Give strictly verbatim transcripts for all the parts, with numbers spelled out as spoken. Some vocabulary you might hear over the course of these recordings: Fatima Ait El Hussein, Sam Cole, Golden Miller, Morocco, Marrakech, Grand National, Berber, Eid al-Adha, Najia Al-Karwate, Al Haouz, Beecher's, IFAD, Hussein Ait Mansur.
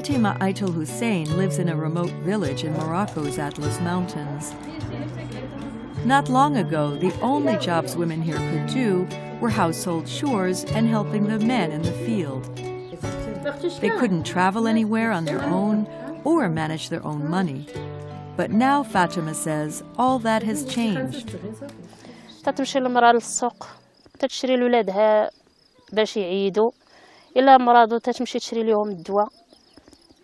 Fatima Ait El Hussein lives in a remote village in Morocco's Atlas Mountains. Not long ago, the only jobs women here could do were household chores and helping the men in the field. They couldn't travel anywhere on their own or manage their own money. But now, Fatima says, all that has changed. تتمشي المرأة للسوق تتشري لولادها باش يعيدوا إلا مرضوا تتمشي تشري لهم الدواء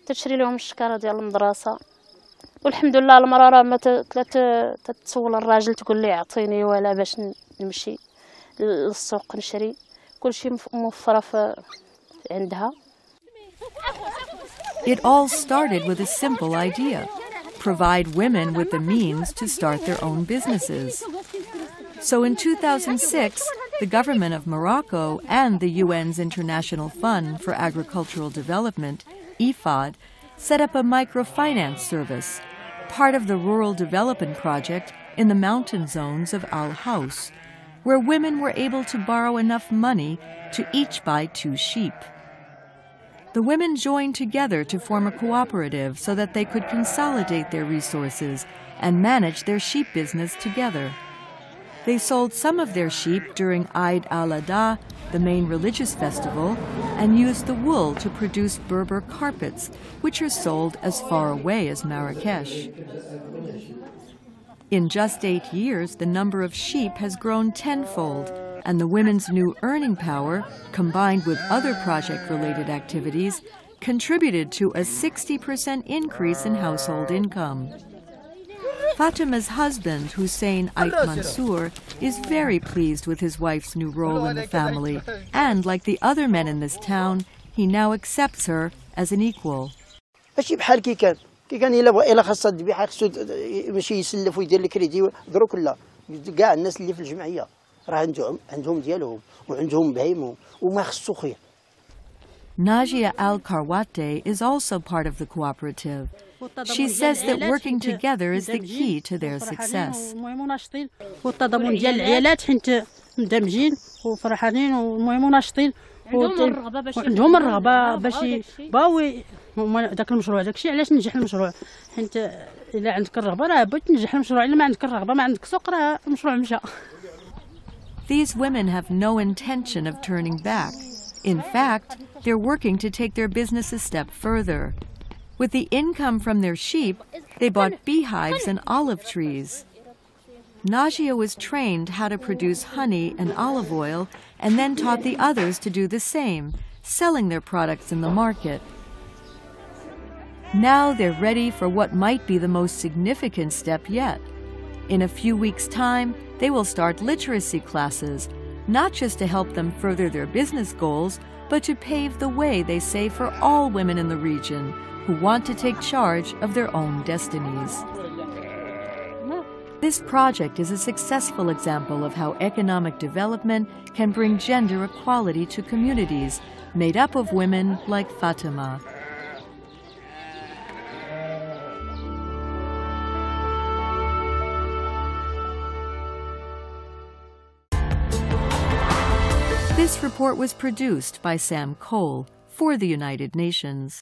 تتشري لهم الشكارة ديال المدرسة والحمد لله المرأة راه ما تتسول الراجل تقول لي عطيني ولا باش نمشي للسوق نشري كل شيء موفرة عندها. It all started with a simple idea: provide women with the means to start their own businesses. So in two thousand six, the government of Morocco and the U N's International Fund for Agricultural Development, I F A D, set up a microfinance service, part of the Rural Development Project in the mountain zones of Al Haouz, where women were able to borrow enough money to each buy two sheep. The women joined together to form a cooperative so that they could consolidate their resources and manage their sheep business together. They sold some of their sheep during Eid al-Adha, the main religious festival, and used the wool to produce Berber carpets, which are sold as far away as Marrakech. In just eight years, the number of sheep has grown tenfold, and the women's new earning power, combined with other project-related activities, contributed to a sixty percent increase in household income. Fatima's husband, Hussein Ait Mansur, is very pleased with his wife's new role in the family, and like the other men in this town, he now accepts her as an equal. Najia Al-Karwate is also part of the cooperative. She says that working together is the key to their success. These women have no intention of turning back. In fact, they're working to take their business a step further. With the income from their sheep, they bought beehives and olive trees. Najia was trained how to produce honey and olive oil and then taught the others to do the same, selling their products in the market. Now they're ready for what might be the most significant step yet. In a few weeks' time, they will start literacy classes, not just to help them further their business goals, but to pave the way, they say, for all women in the region who want to take charge of their own destinies. This project is a successful example of how economic development can bring gender equality to communities made up of women like Fatima. This report was produced by Sam Cole for the United Nations.